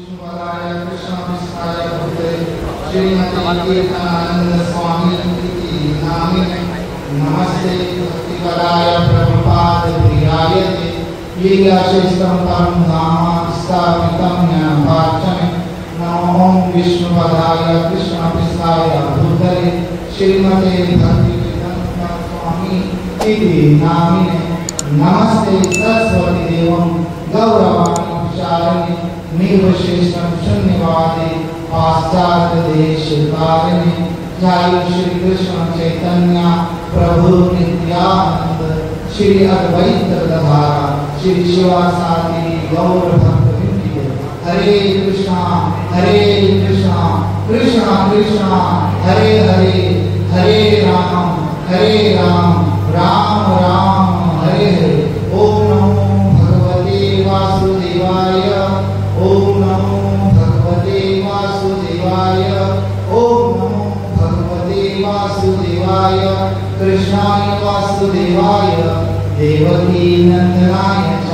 नमस्ते सरस्वती देवं गौरवाणी विचारिणे निर्वशेषं शून्यवादे पाश्चात्यदेशकारिणे जय श्री कृष्ण चैतन्य प्रभु नित्यानंद श्री अद्वैत गदाधर श्री शिवासादि गौर भक्तवृंदे हरे कृष्णा कृष्णा कृष्णा हरे हरे हरे राम राम राम हरे हरे। ओम नमो भगवते वासुदेवाय ओम नमो भगवते वासुदेवाय ओम नमो भगवते वासुदेवाय कृष्णाय वासुदेवाय देवकी नंदनाय च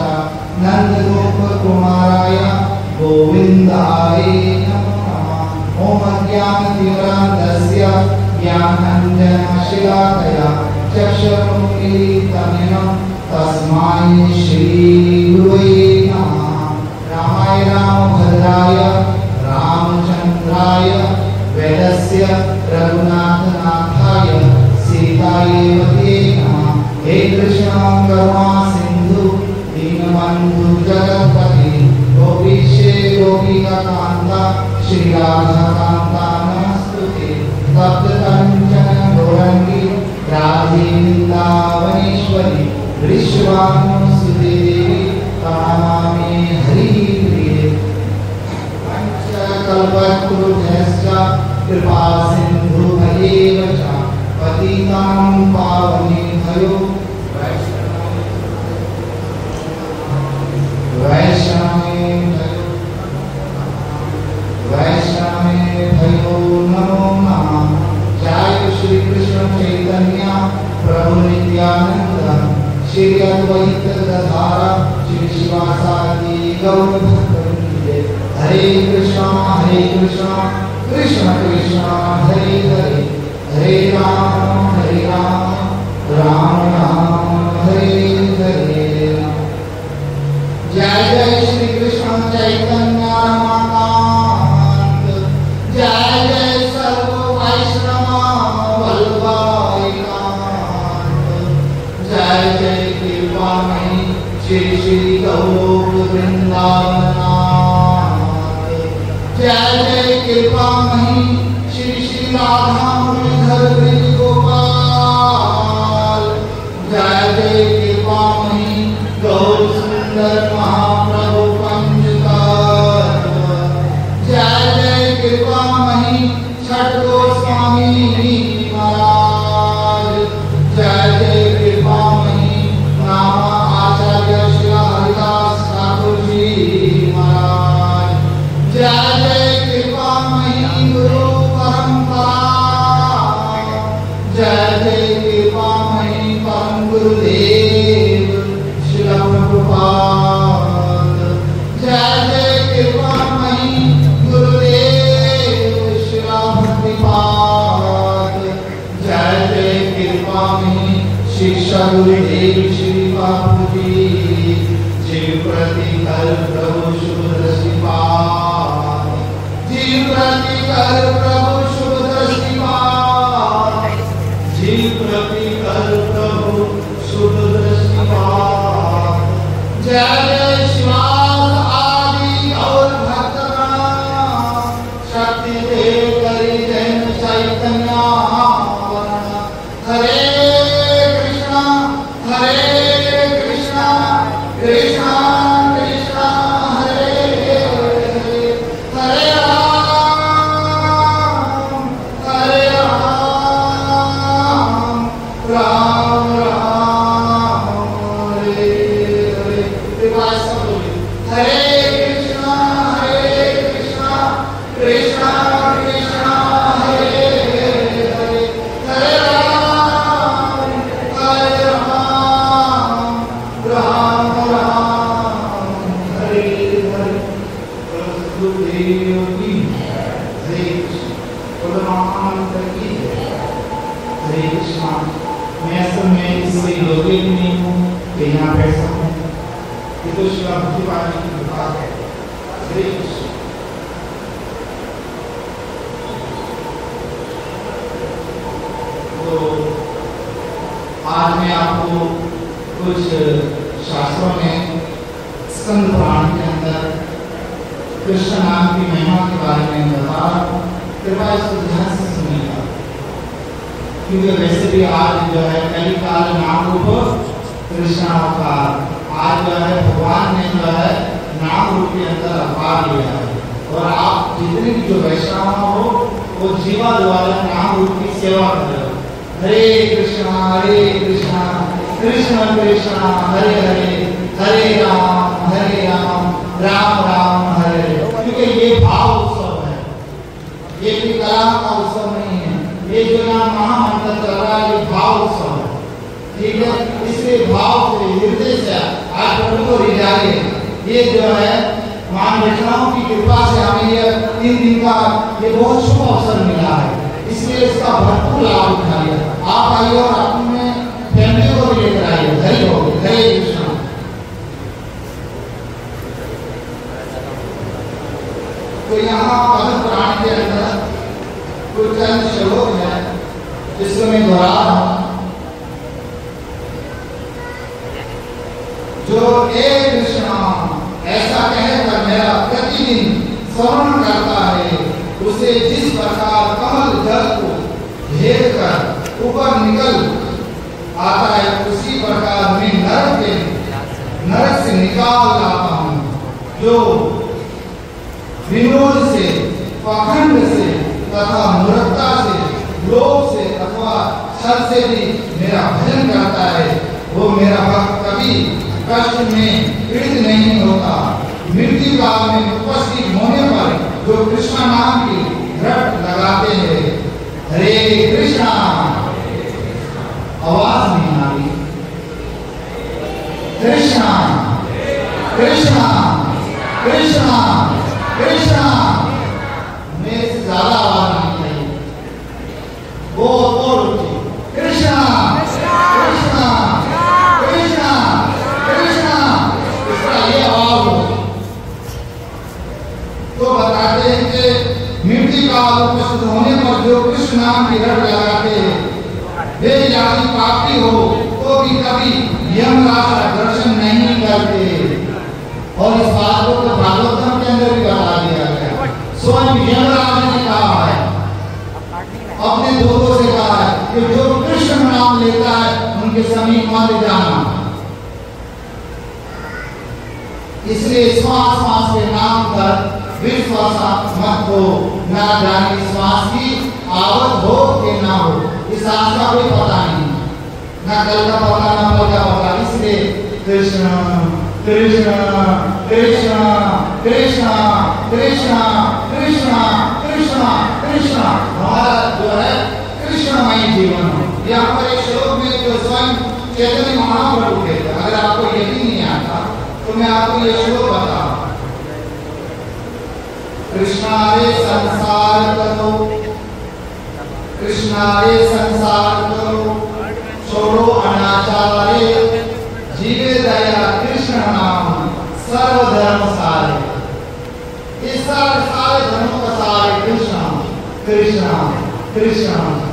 नंदगोपकुमाराय गोविंदाय नमः। ओम अज्ञानतिमिरान्धस्य ज्ञानाञ्जनशलाकया तस्माय श्रीगुरवे नमः। रामाय रामभद्राय रामचंद्राय वेदस्य रघुनाथनाथाय सीतायै वदे नमः। हे कृष्ण करुणा सिंधु दीनबंधु जगत्पते गोपीशे गोपिकाकांता श्री राधाकांता नमस्तुते। सप्तकंचन गौरांगी राधे वृंदावनेश्वरी विश्वानुसुते देवी तमामे हरिप्रिये। पंचकल्पतरुभ्यश्च कृपा सिन्धुभ्येव च पतितानां पावनेभ्यो वैष्णवेभ्यो नमो नमः। जय श्री कृष्ण चैतन्य प्रभु नित्यानंद श्री अद्वैत गदाधर श्री शिवासादि गौर भक्तवृंदे। हरे कृष्णा कृष्ण कृष्णा हरे हरे हरे राम राम राम हरे हरे। जय जय श्री कृष्ण चैतन्य रमाकांत जय जय सर्व वैष्णव वल्लभायकांत जय जय श्री श्री गौर वृंदावनाथ जय जय कृपा मही श्री श्री राधा मुरलीधर ब्रज गोपाल जय जय कृपा मही गौर सुंदर महाप्रभु पंचतत्व जय जय कृपा मही छठ गोस्वामी महाराज जय जय कृपा मही रामा गुरुदेव श्री बाबूजी जीव प्रतिकल प्रभु शुभदृष्टि पावि जीव प्रतिकल प्रभु शुभदृष्टि पावि जीव प्रतिकल प्रभु शुभदृष्टि पावि जय जय शिवास आदि और भक्तगण शक्ति देव करी जय चैतन्य हरे Krishna Krishna Krishna Hare Hare गुरुदेव की जय। बोलो महामंत्र की जय। कृष्णा मैं असल में इसलिए योग्य नहीं हूँ कि यहाँ बैठ सकूँ, ये तो शिवा भक्तिवाणी की कृपा है। जय कृष्ण। तो आज मैं आपको कुछ शास्त्रों में स्कंद पुराण के अंदर कृष्ण नाम की महिमा के बारे में बता कृपा इसको ध्यान से सुनिएगा, क्योंकि वैसे भी आज जो है कई काल नाम रूप कृष्ण अवतार, आज जो है भगवान ने जो है नाम रूप के अंदर अवतार लिया है। और आप जितने भी जो वैष्णव हो वो जीवा द्वारा नाम रूप की सेवा कर रहे हो। हरे कृष्णा कृष्ण कृष्णा हरे हरे हरे राम राम राम हरे हरे, क्योंकि ये भाव उत्सव है, ये भी कला का उत्सव नहीं है। ये जो नाम महामंत्र चल रहा है ये भाव उत्सव है, ठीक है। इसलिए भाव से हृदय से आप को रिझाइए। ये जो है महान वैष्णवों की कृपा से हमें ये 3 दिन का ये बहुत शुभ अवसर मिला है, इसलिए इसका भरपूर लाभ उठाइए। आप आइए और अपने फैमिली को भी लेकर आइए। हरि बोल हरे कृष्ण। तो यहाँ पद्म पुराण के अंदर कुछ चंद श्लोक है जिसको मैं दोहरा रहा हूँ। जो हे कृष्णा ऐसा कहकर मेरा प्रतिदिन स्मरण करता है, उसे जिस प्रकार कमल जल को घेर कर ऊपर निकल आता है, उसी प्रकार मैं नरक से निकाल लाता हूँ। जो विनोद से, पाखंड से तथा मूर्खता से, लोभ से अथवा छल से भी मेरा भजन करता है, वो मेरा भक्त कभी कष्ट में पीड़ित नहीं होता। मृत्यु काल में उपस्थित होने पर जो कृष्ण नाम की रट लगाते हैं, हरे कृष्णा आवाज नहीं आ रही, कृष्णा कृष्णा कृष्णा कृष्णा में ज्यादा आवाज नहीं आई, वो कृष्णा कृष्णा कृष्णा कृष्णा इसका ये आवाज हो। तो बताते हैं कि मृत्यु काल उपस्थित होने पर जो कृष्ण नाम की रट लगाते हैं, वे यदि पापी हो तो भी कभी यमराज का दर्शन नहीं करते। और इस बात को तो भागवतम के अंदर भी बता दिया गया। स्वयं यमराज ने कहा है, अपने दोस्तों से कहा है कि जो कृष्ण नाम लेता है उनके समीप मत जाना। इसलिए श्वास श्वास के नाम पर विश्वास मत हो, ना जाने श्वास की आवत हो कि ना हो, इस आज का कोई पता नहीं, ना कल का पता ना कल का पता। इसलिए कृष्ण कृष्ण कृष्ण कृष्ण कृष्ण कृष्ण कृष्ण कृष्ण हमारा जो है कृष्णमय जीवन हो। यहाँ पर एक श्लोक में जो स्वयं चैतन्य महाप्रभु कहते, अगर आपको ये भी नहीं आता तो मैं आपको ये श्लोक बता। कृष्णारे संसार करो छोड़ो अनाचारे, जीवे दया कृष्ण नाम सर्वधर्म सारे। इस सारे धर्मों का सार कृष्ण कृष्ण कृष्ण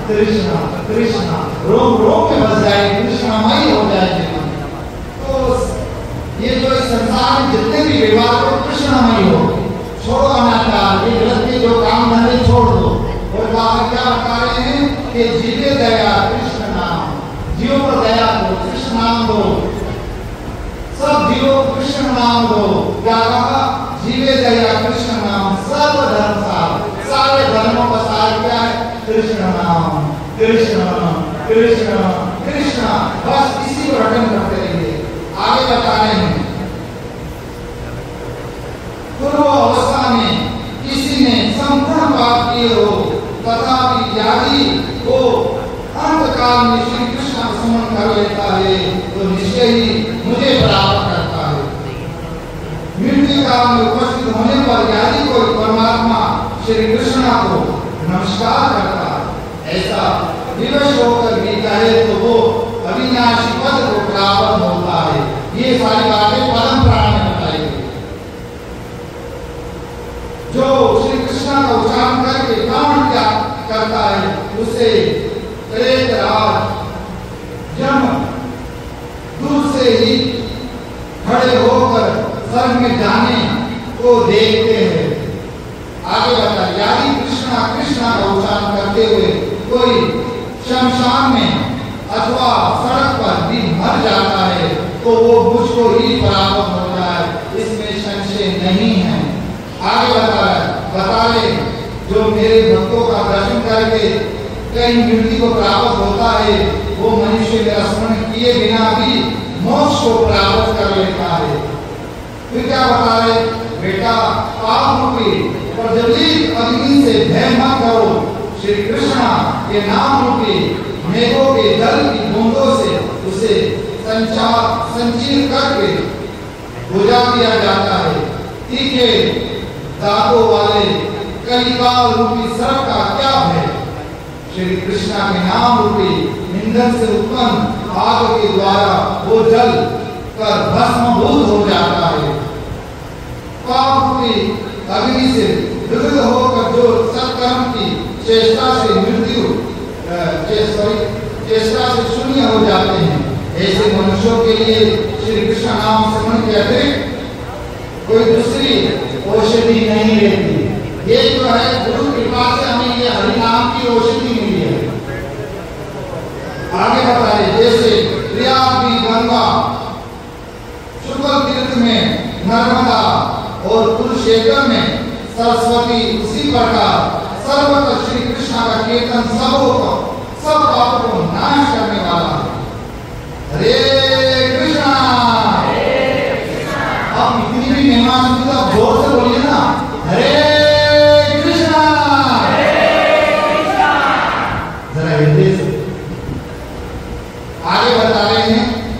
कृष्ण कृष्ण, रोम रोम में बस जाए, कृष्णमय हो जाए। तो ये जो संसार में जितने भी विवाद हो कृष्णमय हो, छोड़ो अनाचार, ये गृहस्थी जो काम धंधे छोड़ दो। और बाबा क्या बता रहे हैं कि जीवे दया कृष्ण नाम, जीवों पर दया दो, कृष्ण नाम दो, सब जीवों को कृष्ण नाम दो। क्या कहा? जीवे दया कृष्ण नाम सर्वधर्म सार, सारे धर्मों का सार क्या है? कृष्ण नाम कृष्ण कृष्ण कृष्ण, बस इसी को रटन करते रहिए। आगे बता रहे हैं पूर्व अवस्था में किसी ने संपूर्ण पाप किए हो तथापि यदि वो अंत काल में श्री कृष्ण का स्मरण कर लेता है तो निश्चय ही मुझे प्राप्त करता है। मृत्यु काल में उपस्थित होने पर यदि कोई श्री कृष्णा को नमस्कार करता है। ऐसा विवश होकर भी कहे तो वो अविनाशी पद को प्राप्त होता है। ये सारी बातें परंपरा में बताई गई। जो श्री कृष्णा को उच्चारण करके प्राण त्याग करता है उसे प्रेत राज जम दूर से ही खड़े होकर स्वर्ग में जाने को देखते हैं। आगे बता यानी कृष्णा कृष्णा का उच्चारण करते हुए कोई शमशान में अथवा सड़क पर दिन भर जाता है तो वो मुझको ही प्राप्त होता है, इसमें संशय नहीं है। आगे बता ले जो मेरे भक्तों का दर्शन करके कहीं मृत्यु को प्राप्त होता है वो मनुष्य का स्मरण किए बिना भी मोक्ष को प्राप्त कर लेता है। फिर क्या बता रहे बेटा पाप रूपी प्रज्वलित अग्नि से भय मत करो, श्री कृष्णा के नाम रूपी मेघों के जल की बूंदों से उसे संचित करके बुझा दिया जाता है। तीखे दांतों वाले कलिकाल रूपी सर्प का क्या है, श्री कृष्णा के नाम रूपी इंधन से उत्पन्न आग के द्वारा वो जल कर भस्मभूत हो जाता है। पाप रूपी अग्नि से विरुद्ध होकर जो सत्कर्म की चेष्टा से मृत्यु चेष्टा से शून्य हो जाते हैं, ऐसे मनुष्यों के लिए श्री कृष्ण नाम स्मरण के अतिरिक्त कोई दूसरी औषधि नहीं रहती। ये जो है गुरु कृपा से हमें ये हरिनाम की औषधि मिली है। आगे बता रहे जैसे प्रिया भी गंगा शुक्ल तीर्थ में नर्मदा और कुरुक्षेत्र में सरस्वती, उसी प्रकार सर्वत्र श्री कृष्ण का कीर्तन सब पापों को नाश करने वाला है। हरे कृष्णा हम इतनी भी मेहमान जोर से बोलिए ना, हरे कृष्णा जरा हिंदी से। आगे बता रहे हैं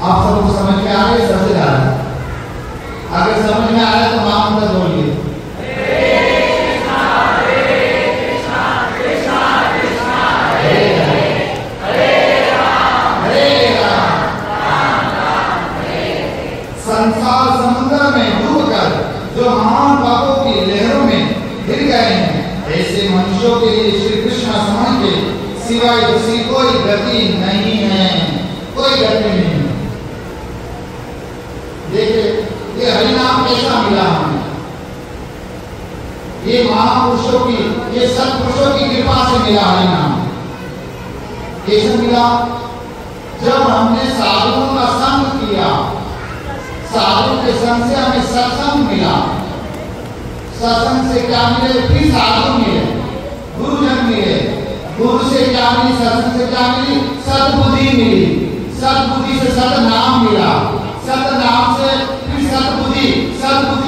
आप सबको समझ में आ रहे सबसे ज्यादा, अगर समझ में आया तो महामंत्र बोलिए। संसार समुद्र में डूबकर जो महान पापों की लहरों में गिर गए हैं, ऐसे मनुष्यों के लिए श्री कृष्ण स्मरण के सिवाय दूसरी कोई गति नहीं है, कोई गति नहीं है। देखिए ये हरिनाम कैसा मिला हमें, ये महापुरुषों की ये सत्पुरुषों की कृपा से मिला हरिनाम। कैसे मिला, जब हमने साधुओं का संग किया, साधुओं के संग से हमें सत्संग मिला, सत्संग से क्या मिले फिर साधु मिले, गुरुजन मिले, गुरु से क्या मिली, सत्संग से क्या मिली, सद्बुद्धि मिली, सद्बुद्धि से सदनाम मिला, सदनाम से सद्बुद्धि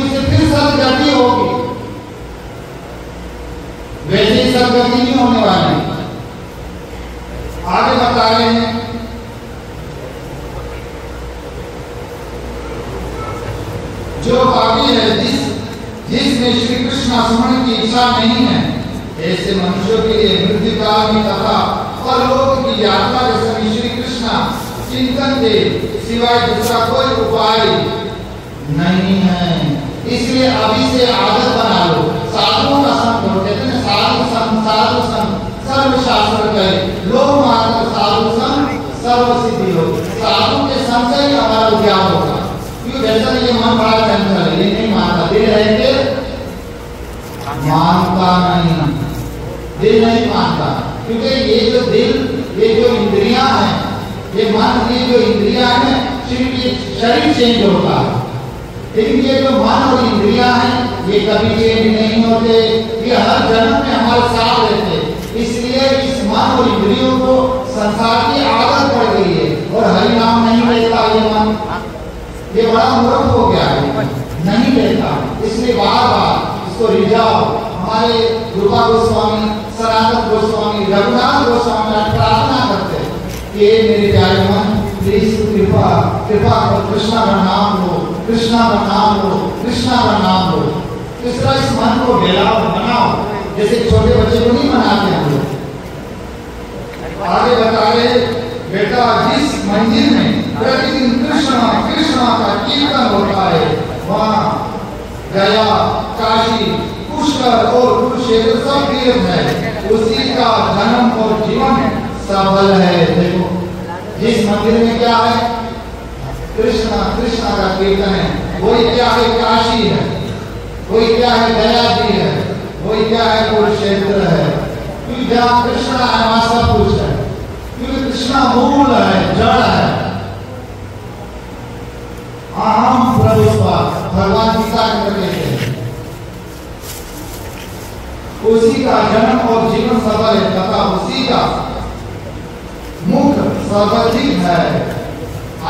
से फिर सदगति होगी। वैसे ही सदगति नहीं होने वाली। आगे बता रहे हैं जो बाकी है जिसमें श्री कृष्ण स्मरण की इच्छा नहीं है, ऐसे मनुष्यों के लिए मृत्यु काल में तथा परलोक की यात्रा के समय श्री कृष्ण चिंतन के सिवाय दूसरा कोई उपाय नहीं है। इसलिए अभी से आदत बना लो, साधुओं का संग करो, कहते हैं साधु संग सर्व शास्त्र करे, लोग मात्र साधु संग सर्व सिद्धि हो। साधु के संग से ही हमारा उद्यान होगा, क्योंकि वैसा ये मन बड़ा चंचल है, ये नहीं मानता, दिल है के मानता नहीं, दिल नहीं मानता, क्योंकि ये जो दिल ये जो इंद्रियां हैं ये मन ये जो इंद्रियां हैं सिर्फ ये शरीर चेंज होता है, लेकिन ये जो मन और इंद्रियां हैं ये कभी चेंज नहीं होते, ये हर जन्म में हमारे साथ रहते। इसलिए इस मन और इंद्रियों को संसार की आदत पड़ गई है और हरि नाम नहीं लेता ये मन, ये बड़ा मूर्ख हो गया है, नहीं लेता। इसलिए बार बार इसको रिझाओ। हमारे रूपा गोस्वामी, सनातन गोस्वामी, रघुनाथ गोस्वामी प्रार्थना करते कि मेरे प्यारे मन प्लीज कृपा कृपा कृष्णा का नाम लो, कृष्णा का नाम लो, कृष्णा का नाम लो। इस मन मन को बेलाओ, बनाओ, जैसे छोटे बच्चे को नहीं मनाते हम लोग। आगे बता रहे बेटा जिस मंदिर में प्रतिदिन कृष्ण कृष्ण का कीर्तन होता है वहाँ गया, काशी, पुष्कर और कुरुक्षेत्र सब तीर्थ है, उसी का जन्म और जीवन सबल है। देखो जिस मंदिर में क्या है कृष्णा कृष्णा का कीर्तन है, वही क्या है काशी है, वही क्या है गया जी है, वही क्या है कुरुक्षेत्र है। क्योंकि जहाँ कृष्णा है वहाँ सब कुछ है, क्योंकि कृष्णा मूल है, जड़ है। अहम प्रभुपाद भगवान गीता करते हैं, उसी का जन्म और जीवन सबल है तथा उसी का मुख सबलित है।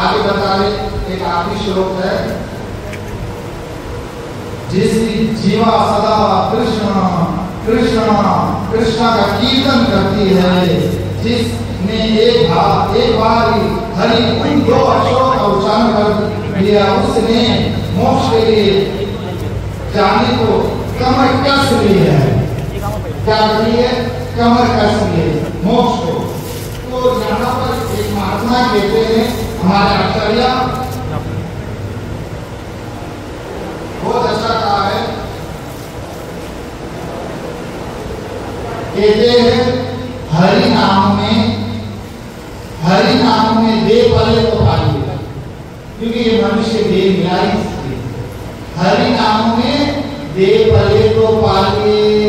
आगे बता रहे एक आखिरी श्लोक है, जिसकी जीवा सदा कृष्ण कृष्ण कृष्ण का कीर्तन करती है, जिसने एक बार ही हरि उन दो अक्षरों का उच्चारण कर दिया, उसने मोक्ष के लिए जाने को कमर कस ली है। क्या करिए? कमर कस ली है मोक्ष को। तो यहाँ पर एक महात्मा कहते हैं हमारे आचार्य बहुत अच्छा कहा है, कहते हैं हरि नाम में दे पले तो पाइए, क्योंकि ये मनुष्य दे मिला इसलिए। हरि नाम में दे पले तो पाइए,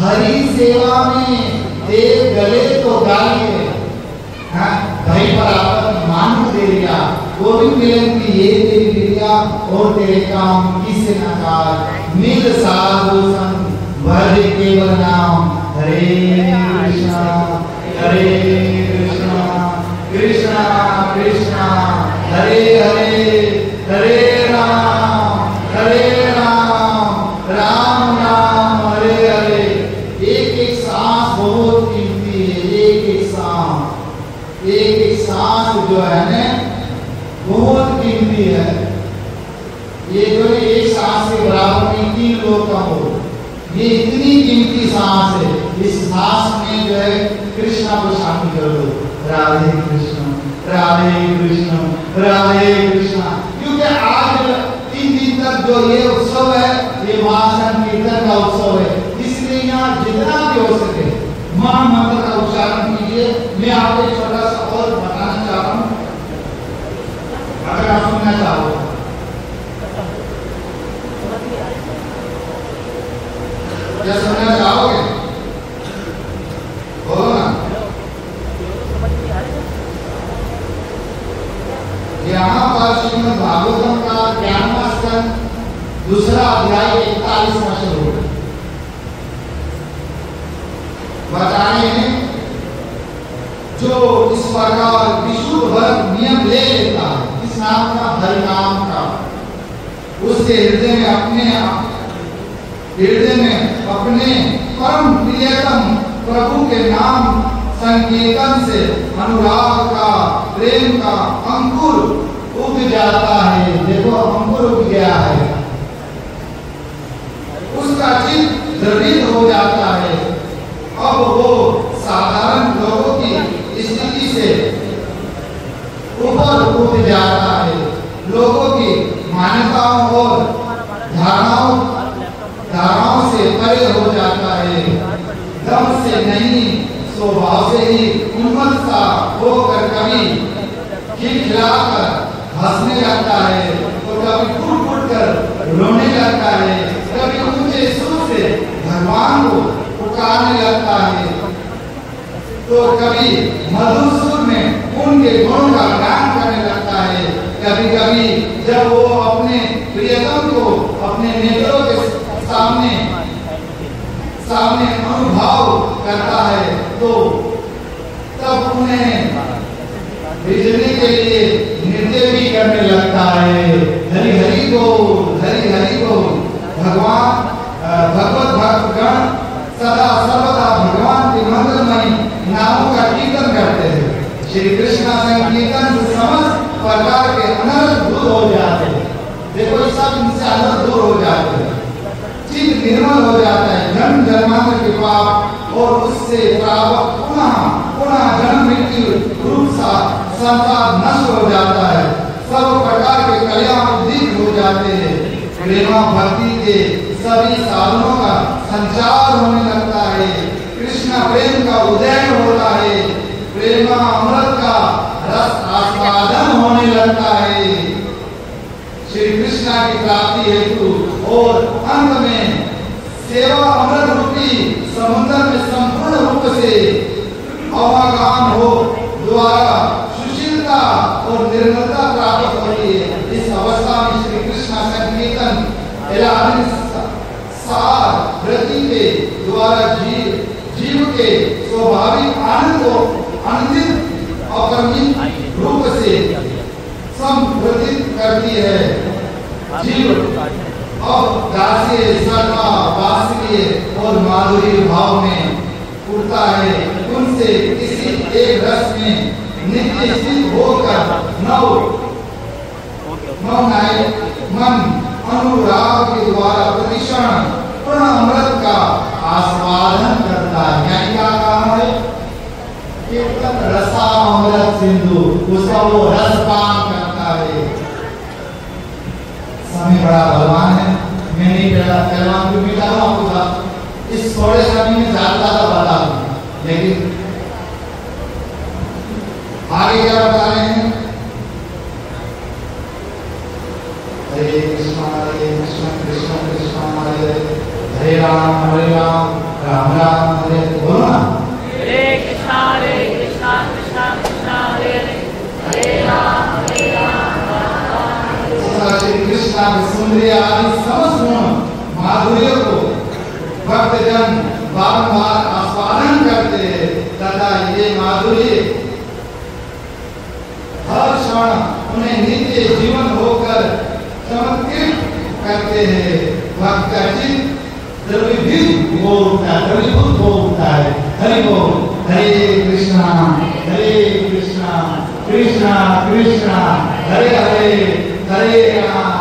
हरि सेवा में दे गले तो गाइए। हाँ भाई पर आप मान दे दिया वो भी मिलन की ये तेरी विद्या और तेरे काम किसे ना कार मिल साधु संग भरे केवल नाम। हरे कृष्णा कृष्णा कृष्णा हरे हरे हरे राम हरे राम राम राम हरे हरे। एक एक सांस बहुत कीमती है, एक एक सांस जो है ना बहुत कीमती है। ये जो है एक सांस के बराबर में 3 लोग का हो, ये इतनी कीमती सांस है। इस सांस में जो है कृष्णा को शामिल कर दो। राधे कृष्ण राधे कृष्ण राधे कृष्ण, क्योंकि आज 3 दिन तक जो ये उत्सव है ये महासंकीर्तन का उत्सव है, इसलिए यहाँ जितना भी हो सके महामंत्र का उच्चारण कीजिए। मैं आपको छोटा सा और बताना चाह रहा हूँ, अगर आप सुनना चाहो। क्या सुनना चाहोगे? बोलो ना। यहाँ पर श्रीमद् भागवतम का 11वां स्कंद 2रा अध्याय 41वां श्लोक बता रहे हैं, जो इस प्रकार विशुद्ध वर्ग नियम ले लेता है किस नाम का? हरिनाम का। उसके हृदय में अपने परम प्रियतम प्रभु के नाम संकीर्तन से अनुराग का, प्रेम का अंकुर उग जाता है। देखो अंकुर उग गया है, उसका चित्त द्रवित हो जाता है। अब वो साधारण लोगों की स्थिति से ऊपर उठ जाता है, लोगों की मान्यताओं और धारणाओं से परे हो जाता है। दम से नहीं स्वभाव से ही उन्मत्त सा होकर कभी खिलखिलाकर हंसने लगता है और कभी टूट कर रोने लगता है, कभी ऊंचे सुर से भगवान को पुकारने लगता है, तो कभी मधुर सुर में उनके गुण का गान करने लगता है। कभी जब वो अपने प्रियतम को अपने नेत्रों के सामने अनुभाव करता है, तो तब उन्हें बिजली के लिए नृत्य भी करने लगता है। हरि हरि बोल, हरि हरि बोल। भगवत भक्तगण सदा सर्वदा भगवान के मंत्रमय नामों का कीर्तन करते हैं। श्री कृष्णा संकीर्तन से समस्त प्रकार के अनर्थ दूर हो जाते हैं। देखो सब इनसे अनर्थ दूर हो जाते हैं, चित्त निर्मल हो धन जन्मांतर के पाप और उससे प्राप्त पुनः जन्म मृत्यु रूप सा संसार नष्ट हो जाता है। सब प्रकार के कल्याण दिव्य हो जाते हैं। प्रेम भक्ति के सभी साधनों का संचार होने लगता है। कृष्ण प्रेम का उदय होता है। प्रेम अमृत का रस आस्वादन होने लगता है। श्री कृष्णा की प्राप्ति हेतु और अंत में सेवा अमृत रूपी समुद्र में संपूर्ण रूप से अवागान हो द्वारा सुशीलता और निर्मलता प्राप्त होती है। इस अवस्था में श्री कृष्णा संकीर्तन वृत्ति के द्वारा जीव के स्वाभाविक आनंद को आनंदित अकर्मित रूप से संवर्धित करती है। जीव अब दास्य शर्मा वासनीय और माधुरी भाव में उड़ता है। उनसे किसी एक रस में नित्य स्थित होकर नव मन अनुराग के द्वारा प्रतिक्षण पूर्ण अमृत का आस्वादन करता है। क्या काम है? केवल रसामृत सिंधु उसका वो रस पान करता है। समय बड़ा बलवान है। मैंने पहलवान को मिला हुआ होगा। इस थोड़े समय में ज्यादा बता दूं, लेकिन आगे क्या बता रहे हैं? हरे कृष्ण कृष्ण कृष्ण हरे हरे राम राम राम हरे बोलो ना। हरे कृष्ण कृष्ण कृष्ण हरे हरे राम हरे राम। श्री कृष्ण के सुंदर आदि समस्त माधुर्य को भक्तजन बारंबार आस्वादन करते हैं तथा ये माधुर्य हर क्षण उन्हें नित्य जीवन होकर चमत्कृत करते हैं। भक्त का चित्त द्रवीभूत हो उठता है, द्रवीभूत हो उठता है। हरि बोल। हरे कृष्णा कृष्णा कृष्णा हरे हरे हरे राम